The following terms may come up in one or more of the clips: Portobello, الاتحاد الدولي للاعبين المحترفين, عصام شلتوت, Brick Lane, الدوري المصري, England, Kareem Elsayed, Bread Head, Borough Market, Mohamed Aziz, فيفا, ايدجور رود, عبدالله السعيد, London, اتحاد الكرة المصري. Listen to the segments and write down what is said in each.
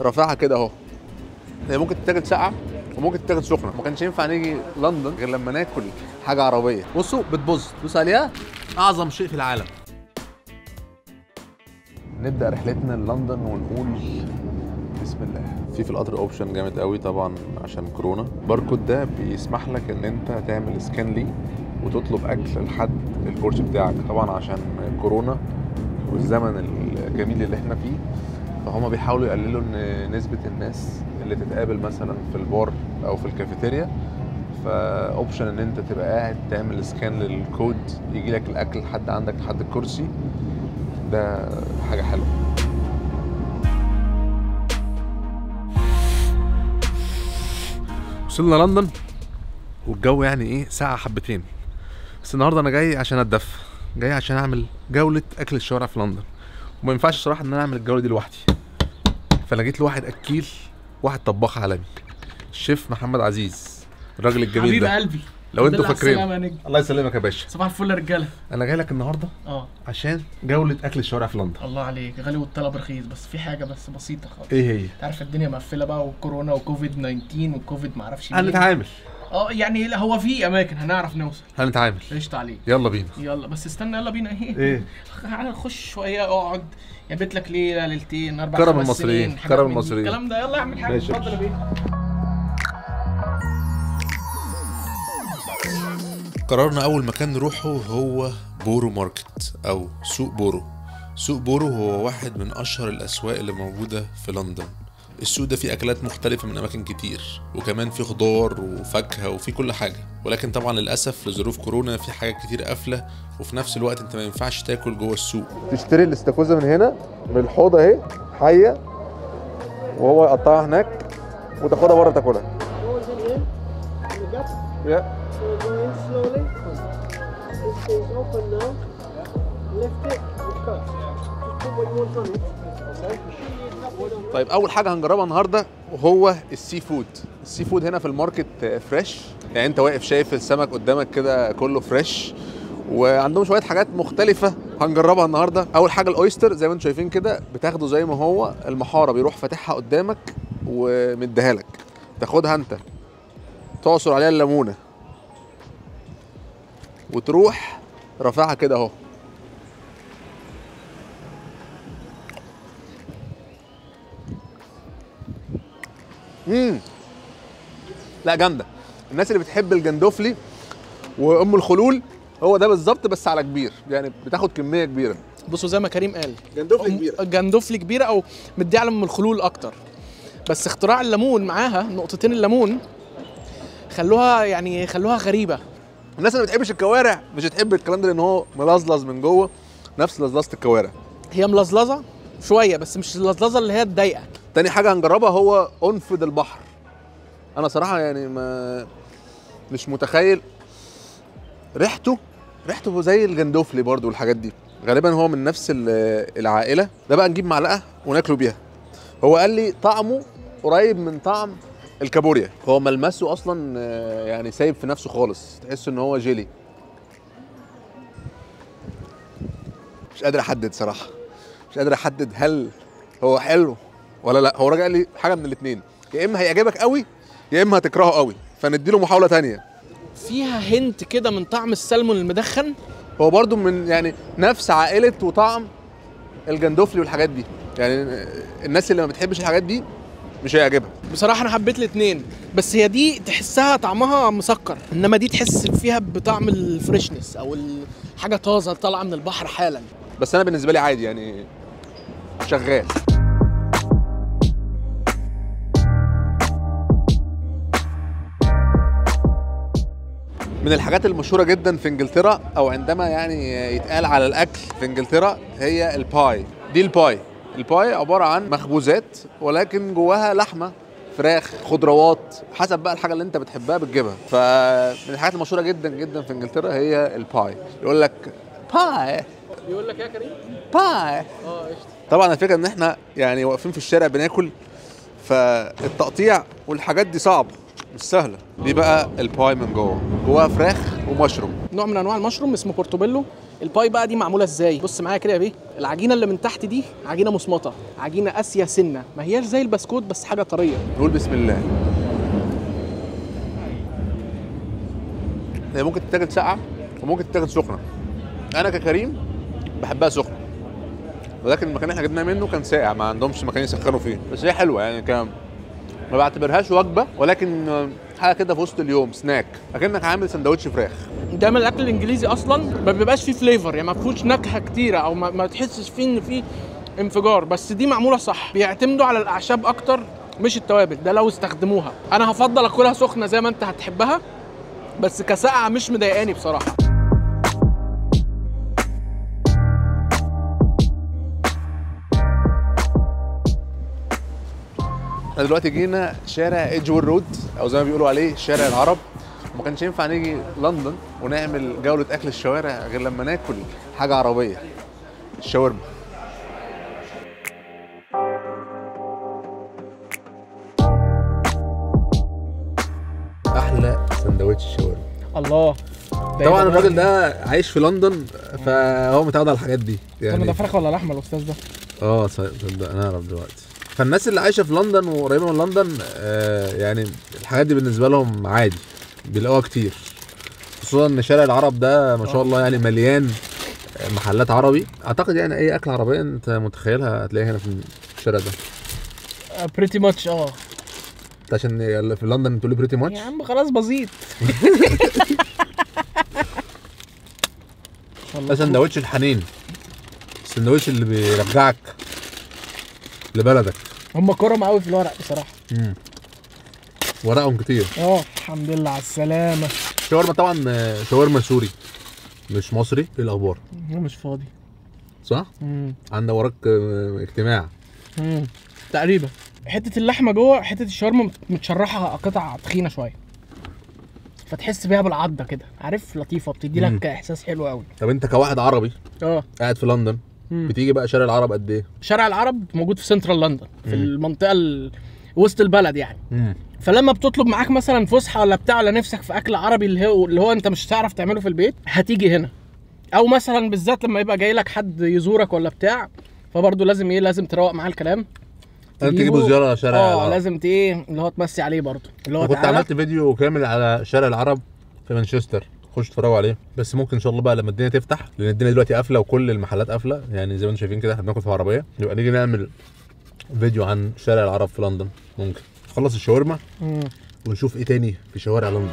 رافعها كده اهو. هي ممكن تتاكل ساقعه وممكن تتاكل سخنه. ما كانش ينفع نيجي لندن غير لما ناكل حاجه عربيه. بصوا بتبص، دوس عليها، اعظم شيء في العالم. نبدا رحلتنا لندن ونقول بسم الله. في القطر اوبشن جامد قوي طبعا عشان كورونا. باركود ده بيسمح لك ان انت تعمل سكان ليه وتطلب اكل لحد البورش بتاعك، طبعا عشان كورونا والزمن الجميل اللي احنا فيه، فهم بيحاولوا يقللوا ان نسبه الناس اللي تتقابل مثلا في البار او في الكافيتيريا، فاوبشن ان انت تبقى قاعد تعمل سكان للكود يجي لك الاكل لحد عندك لحد الكرسي، ده حاجه حلوه. وصلنا لندن والجو يعني ايه ساعه حبتين بس. النهارده انا جاي عشان اتدفى، جاي عشان اعمل جوله اكل الشوارع في لندن، وما ينفعش صراحه ان انا اعمل الجوله دي لوحدي، فانا جيت لواحد اكيل، واحد طباخ عالمي، الشيف محمد عزيز، الراجل الجميل حبيب ده حبيب قلبي. لو انتوا فاكرين، الله يسلمك يا باشا، صباح الفل يا رجاله. انا جاي لك النهارده عشان جوله اكل الشوارع في لندن. الله عليك، غالي والطلب رخيص، بس في حاجه بس بسيطه خالص. ايه هي؟ انت عارف الدنيا مقفله بقى، وكورونا وكوفيد 19 وكوفيد معرفش ايه، هنتعامل يعني هو في اماكن هنعرف نوصل، هنتعامل. قشطه عليك، يلا بينا. يلا بس استنى، يلا بينا. ايه تعالى نخش شويه، اقعد يا بيت لك ليله ليلتين، 4 5 سنين. كرم المصريين، كرم المصريين الكلام ده. يلا اعمل حاجه، اتفضل يا بيه. قررنا أول مكان نروحه هو بورو ماركت أو سوق بورو. سوق بورو هو واحد من أشهر الأسواق اللي موجودة في لندن. السوق ده فيه أكلات مختلفة من أماكن كتير، وكمان فيه خضار وفاكهة وفيه كل حاجة، ولكن طبعا للأسف لظروف كورونا فيه حاجات كتير قافلة، وفي نفس الوقت أنت ما ينفعش تاكل جوه السوق. تشتري الاستاكوزا من هنا من الحوضة أهي حية، وهو يقطعها هناك وتاخدها بره تاكلها. طيب اول حاجه هنجربها النهارده وهو السي فود. السي فود هنا في الماركت فريش، يعني انت واقف شايف السمك قدامك كده كله فريش، وعندهم شويه حاجات مختلفه هنجربها النهارده. اول حاجه الاويستر، زي ما انتم شايفين كده بتاخده زي ما هو، المحاره بيروح فاتحها قدامك ومديها لك، تاخدها انت تعصر عليها الليمونه وتروح رافعها كده اهو. لا جامده. الناس اللي بتحب الجندوفلي وام الخلول هو ده بالظبط، بس على كبير، يعني بتاخد كميه كبيره. بصوا زي ما كريم قال، جندوفلي كبيره، جندوفلي كبيره او مديه على ام الخلول اكتر، بس اختراع الليمون معاها، نقطتين الليمون خلوها يعني خلوها غريبه. الناس اللي ما بتحبش الكوارع مش هتحب الكلام ده، لان هو ملزلز من جوه نفس لزلزه الكوارع. هي ملزلزه شويه بس مش اللزلزه اللي هي الضيقه. تاني حاجه هنجربها هو قنفذ البحر. انا صراحه يعني ما مش متخيل ريحته زي الجندوفلي برده والحاجات دي، غالبا هو من نفس العائله. ده بقى نجيب معلقه وناكله بيها. هو قال لي طعمه قريب من طعم الكابوريا، هو ملمسه اصلا يعني سايب في نفسه خالص، تحس ان هو جيلي. مش قادر احدد صراحه، مش قادر احدد هل هو حلو ولا لا. هو الراجل قال لي حاجه من الاثنين، يا اما هيعجبك قوي يا اما هتكرهه قوي، فنديله محاوله ثانيه. فيها هنت كده من طعم السلمون المدخن، هو برده من يعني نفس عائله وطعم الجندوفلي والحاجات دي، يعني الناس اللي ما بتحبش الحاجات دي مش هيعجبها. بصراحه انا حبيت الاثنين، بس هي دي تحسها طعمها مسكر، انما دي تحس فيها بطعم الفريشنس او حاجه طازه طالعه من البحر حالا. بس انا بالنسبه لي عادي، يعني شغال. من الحاجات المشهوره جدا في انجلترا، او عندما يعني يتقال على الاكل في انجلترا، هي الباي. دي الباي، الباي عباره عن مخبوزات ولكن جواها لحمه، فراخ، خضروات، حسب بقى الحاجه اللي انت بتحبها بتجيبها. فمن الحاجات المشهوره جدا جدا في انجلترا هي الباي. يقول لك باي، بيقول لك يا كريم باي. قشطه. طبعا الفكره ان احنا يعني واقفين في الشارع بناكل، فالتقطيع والحاجات دي صعبه مش سهله. دي بقى الباي من جوه، جواها فراخ ومشروم، نوع من انواع المشروم اسمه بورتوبيلو. الباي بقى دي معموله ازاي؟ بص معايا كده يا بيه، العجينه اللي من تحت دي عجينه مصمطه، عجينه قاسيه سنه، ما هياش زي البسكوت بس حاجه طريه. نقول بسم الله. هي ممكن تتاكل ساقعه وممكن تتاكل سخنه. انا ككريم بحبها سخنه، ولكن المكان اللي احنا جبناه منه كان ساقع، ما عندهمش مكان يسخنوا فيه، بس هي حلوه يعني. كان ما بعتبرهاش وجبه، ولكن حاجه كده في وسط اليوم، سناك، اكنك عامل سندوتش فراخ. دايما الاكل الانجليزي اصلا ما بيبقاش فيه فليفر، يعني ما فيهوش نكهه كتيره، او ما تحسش فيه ان فيه انفجار، بس دي معموله صح، بيعتمدوا على الاعشاب اكتر مش التوابل، ده لو استخدموها. انا هفضل اكلها سخنه زي ما انت هتحبها، بس كساقعه مش مضايقاني بصراحه. احنا دلوقتي جينا شارع ايدجور رود، او زي ما بيقولوا عليه شارع العرب، وما كانش ينفع نيجي لندن ونعمل جوله اكل الشوارع غير لما ناكل حاجه عربيه، الشاورما. احلى سندوتش شاورما. الله، طبعا الراجل ده عايش في لندن فهو متعود على الحاجات دي يعني. طب ده فراخ ولا لحمه الاستاذ ده؟ اه صدق، انا اعرف دلوقتي. فالناس اللي عايشه في لندن وقريبه من لندن يعني الحاجات دي بالنسبه لهم عادي، بيلاقوها كتير، خصوصا ان شارع العرب ده ما شاء الله يعني مليان محلات عربي. اعتقد يعني اي اكل عربيه انت متخيلها هتلاقيها هنا في الشارع ده. بريتي ماتش. اه انت عشان في لندن بتقول لي بريتي ماتش يا عم، خلاص بزيط. ده سندوتش الحنين، السندوتش اللي بيرجعك لبلدك. هم كرم قوي في الورق بصراحه. ورقهم كتير. اه الحمد لله على السلامه. شاورما طبعا، شاورما سوري مش مصري. ايه الاخبار؟ مش فاضي صح؟ عندك وراك اجتماع. تقريبا. حته اللحمه جوه حته الشاورما متشرحه قطع تخينه شويه، فتحس بيها بالعضه كده، عارف، لطيفه، بتدي لك احساس حلو قوي. طب انت كواحد عربي قاعد في لندن، بتيجي بقى شارع العرب قد ايه؟ شارع العرب موجود في سنترال لندن، في المنطقه وسط البلد يعني. فلما بتطلب معاك مثلا فسحه ولا بتاع، ولا نفسك في اكل عربي اللي هو انت مش هتعرف تعمله في البيت، هتيجي هنا. او مثلا بالذات لما يبقى جاي لك حد يزورك ولا بتاع، فبرضه لازم ايه، لازم تروق معاه الكلام، لازم تجيبه زياره شارع العرب. لازم ايه اللي هو تمسي عليه برضه، اللي هو كنت عملت فيديو كامل على شارع العرب في مانشستر، خش اتفرجوا عليه. بس ممكن ان شاء الله بقى لما الدنيا تفتح، لان الدنيا دلوقتي قافله وكل المحلات قافله، يعني زي ما انتم شايفين كده احنا بناكل في عربيه، يبقى نيجي نعمل فيديو عن شارع العرب في لندن. ممكن نخلص الشاورما ونشوف ايه تاني في شوارع لندن.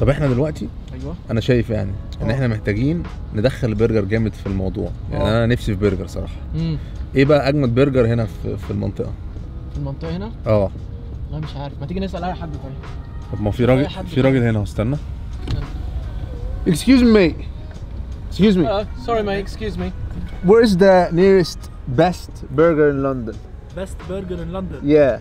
طب احنا دلوقتي انا شايف يعني ان احنا محتاجين ندخل برجر جامد في الموضوع، يعني انا نفسي في برجر صراحه. ايه بقى اجمد برجر هنا في المنطقه؟ في المنطقه هنا؟ والله مش عارف، ما تيجي نسال اي حد. طيب ما في راجل، هنا، استنى. Excuse me. Excuse me. Sorry mate, excuse me. Where is the nearest best burger in London? Best burger in London. Yeah.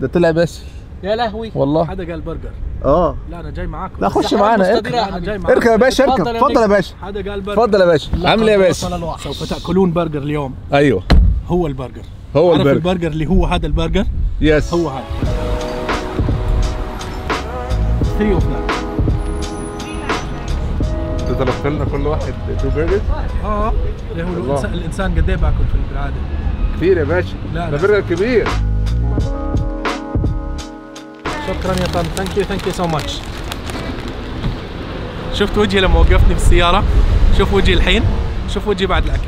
ده طلع بس. يا لهوي والله حد قال برجر. لا انا جاي معاكم. لا خش معانا، اركب يا باشا، اركب. اتفضل يا باشا، حد قال برجر. اتفضل يا باشا. عامل ايه يا باشا؟ سوف تاكلون برجر اليوم. ايوه هو البرجر، هو البرجر، عارف البرجر اللي هو هذا البرجر. يس هو هذا. 3 اوف 9. انت طلبت لنا كل واحد 2 برجر. الانسان قد ايه باكل في العاده؟ كتير يا باشا، ده برجر كبير. شكرا يا طن، ثانك يو، ثانك يو سو ماتش. شفت وجهي لما وقفتني في السيارة؟ شوف وجهي الحين، شوف وجهي بعد الأكل.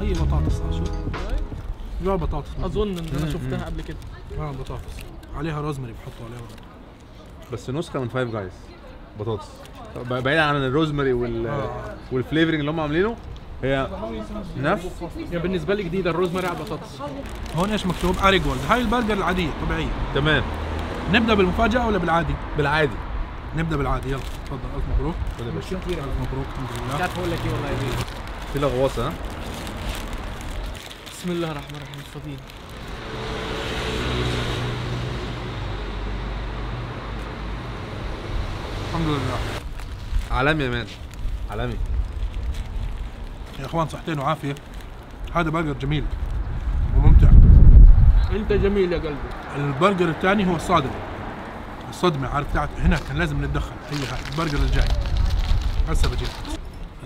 هي بطاطس، شوف. نوع بطاطس أظن إن أنا شفتها قبل كده. بطاطس عليها روزماري، بحطوا عليها بس نسخة من 5 جايز بطاطس، بعيدا عن الروزماري والفليفرنج اللي هم عاملينه. هي نفس يعني بالنسبه لي جديده الروزماري على البطاطس. هون ايش مكتوب؟ اريجولد. هاي البرجر العاديه طبيعيه. تمام. نبدا بالمفاجاه ولا بالعادي؟ بالعادي. نبدا بالعادي، يلا اتفضل. الف مبروك. شكرا كبير، الف مبروك. الحمد لله. مش عارف اقول لك ايه والله يا بيه. في لغواصه. ها؟ بسم الله الرحمن الرحيم. فضيل الحمد لله. عالمي يا مان، عالمي. يا اخوان صحتين وعافيه. هذا برجر جميل وممتع. انت جميل يا قلبي. البرجر الثاني هو الصادمه. الصدمه عارف بتاعت هنا كان لازم نتدخل. هي البرجر الجاي هسه بجيب.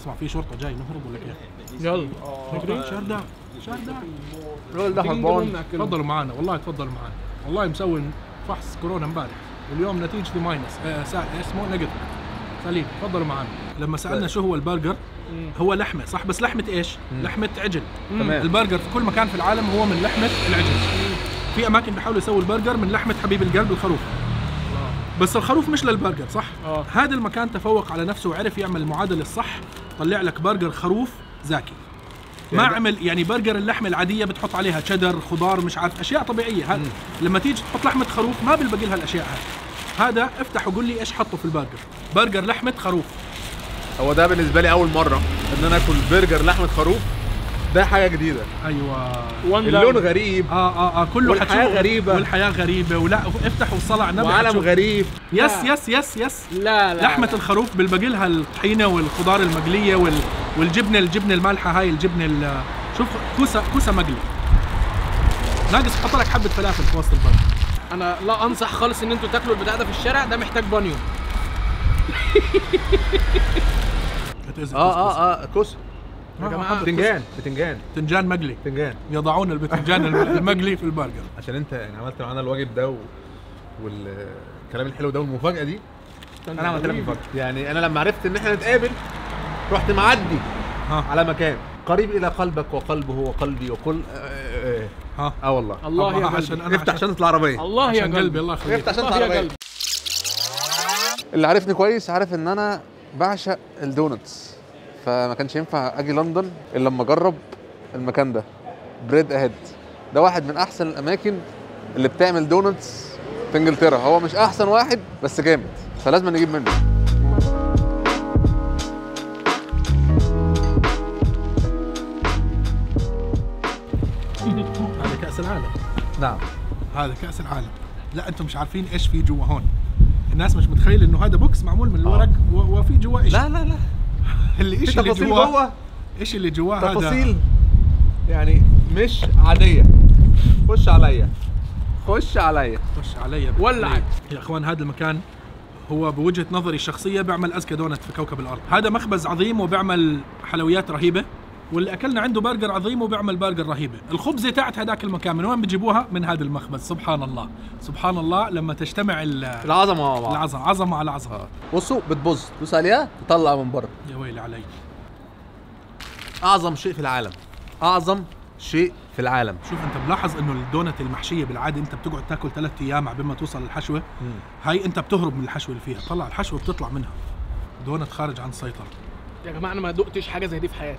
اسمع في شرطه جاي نهرب ولا كيف؟ يلا فكرين شردة شردة تفضلوا معنا والله تفضلوا معنا والله مسوي فحص كورونا امبارح واليوم نتيجته ماينس اسمه نيجاتيف سليم. تفضلوا معنا. لما سالنا شو هو البرجر هو لحمه صح بس لحمه ايش؟ لحمه عجل. البرجر في كل مكان في العالم هو من لحمه العجل. في اماكن بيحاولوا يسووا البرجر من لحمه حبيب القلب الخروف بس الخروف مش للبرجر صح؟ هذا المكان تفوق على نفسه وعرف يعمل المعادله الصح. طلع لك برجر خروف زاكي ما عمل يعني برجر اللحمه العاديه بتحط عليها تشيدر خضار مش عارف اشياء طبيعيه. هذا لما تيجي تحط لحمه خروف ما بيلبقي لها الاشياء هذه. هذا افتح وقول لي ايش حطوا في البرجر. برجر لحمه خروف. هو ده بالنسبه لي اول مره ان انا اكل برجر لحمه خروف. ده حاجه جديده. ايوه اللون غريب كله والحياه غريبه والحياه غريبه ولا افتح وصل على النبي وعالم غريب. يس يس يس يس لا لا لحمه الخروف بالبقي لها الطحينه والخضار المقليه والجبنه المالحه هاي الجبنه. شوف كوسه مقلي ناقص حط لك حبه فلافل في وسط البرجر. انا لا انصح خالص ان انتوا تاكلوا البتاع ده في الشارع. ده محتاج بانيو. كوسه يا جماعه. بتنجان بتنجان مقلي. يضعون البتنجان المقلي في البرجر. عشان انت يعني عملت معانا الواجب ده والكلام الحلو ده والمفاجاه دي. انا عملت لك مفاجاه يعني. انا لما عرفت ان احنا نتقابل رحت معدي على مكان قريب الى قلبك وقلبه وقلبي وكل والله الله يا قلبي. عشان انا افتح شنطه العربيه. الله يا قلبي الله يخليك. افتح شنطه العربيه. اللي عارفني كويس عارف ان انا بعشق الدونتس فما كانش ينفع اجي لندن الا لما اجرب المكان ده. بريد هيد ده واحد من احسن الاماكن اللي بتعمل دونتس في انجلترا. هو مش احسن واحد بس جامد فلازم نجيب منه. هذا كاس العالم. نعم هذا كاس العالم. لا انتم مش عارفين ايش في جوا هون. الناس مش متخيل انه هذا بوكس معمول من الورق وفي جوا ايش. لا لا لا ايش اللي جواه؟ ايش اللي جواه؟ هذا تفاصيل يعني مش عاديه. خش عليا ولعك يا اخوان. هذا المكان هو بوجهه نظري الشخصيه بيعمل اذكى دونت في كوكب الارض. هذا مخبز عظيم وبيعمل حلويات رهيبه واللي اكلنا عنده برجر عظيم وبيعمل برجر رهيبه. الخبزه تاعت هذاك المكان من وين بجيبوها؟ من هذا المخبز. سبحان الله سبحان الله لما تجتمع العظمه مع بعض. عظمه على عظمه. بصوا بتبص دوس عليها تطلع من بره. يا ويلي علي. اعظم شيء في العالم شوف انت ملاحظ انه الدونت المحشيه بالعاده انت بتقعد تاكل 3 ايام عبين ما توصل للحشوه. هاي انت بتهرب من الحشوه اللي فيها. طلع الحشوه بتطلع منها. دونت خارج عن السيطره. يا جماعه انا ما دقتش حاجه زي دي في حياتي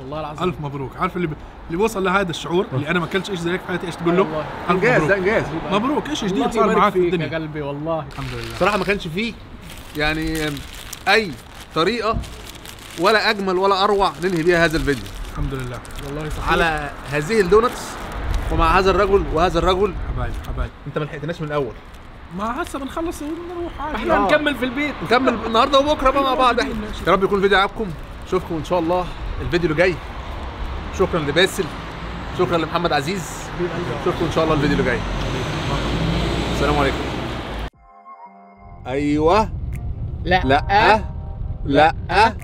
والله العظيم. الف مبروك. عارف اللي بوصل لهذا الشعور اللي انا ما اكلتش ايش زيك في حياتي ايش تقول له؟ انجاز. ده انجاز. مبروك. ايش جديد صار معاك في الدنيا يا قلبي والله الحمد لله. صراحه ما كانش فيه يعني اي طريقه ولا اجمل ولا اروع ننهي بيها هذا الفيديو. الحمد لله والله صحيح. على هذه الدونتس ومع هذا الرجل وهذا الرجل. حبايب انت ما لحقتناش من الاول. ما هسه بنخلص ونروح عادي. احنا هنكمل في البيت. نكمل النهارده وبكره بقى مع بعض. احنا يا رب يكون الفيديو عجبكم. اشوفكم ان شاء الله الفيديو اللي جاي. شكرا لباسل شكرا لمحمد عزيز. اشوفكم ان شاء الله الفيديو اللي جاي. السلام عليكم. ايوه لا لا لا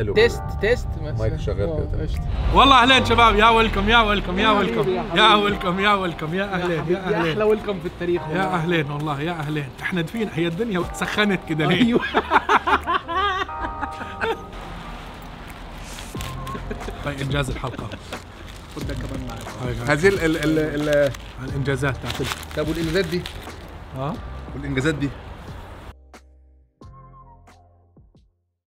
الو تيست مايك شغال كده. والله اهلين شباب. يا ويلكم يا ويلكم يا ويلكم يا ويلكم يا ويلكم يا اهلين يا اهلين. احلى ويلكم في التاريخ. يا اهلين والله يا اهلين. احنا دفينا هي الدنيا وتسخنت كده ليه؟ ايوه طيب انجاز الحلقه خد ده كمان معاك. هذه الانجازات. طب والانجازات دي والانجازات دي